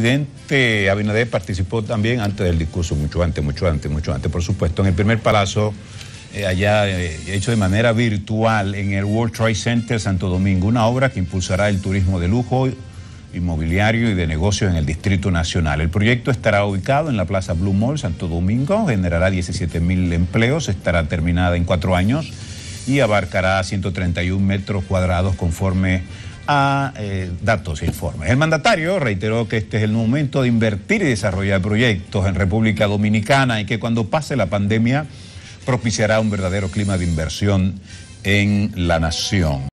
El presidente Abinader participó también antes del discurso, mucho antes, por supuesto, en el primer palazo, allá hecho de manera virtual en el World Trade Center Santo Domingo, una obra que impulsará el turismo de lujo, inmobiliario y de negocios en el Distrito Nacional. El proyecto estará ubicado en la Plaza Blue Mall, Santo Domingo, generará 17.000 empleos, estará terminada en 4 años y abarcará 131 metros cuadrados conforme a datos e informes. El mandatario reiteró que este es el momento de invertir y desarrollar proyectos en República Dominicana y que cuando pase la pandemia propiciará un verdadero clima de inversión en la nación.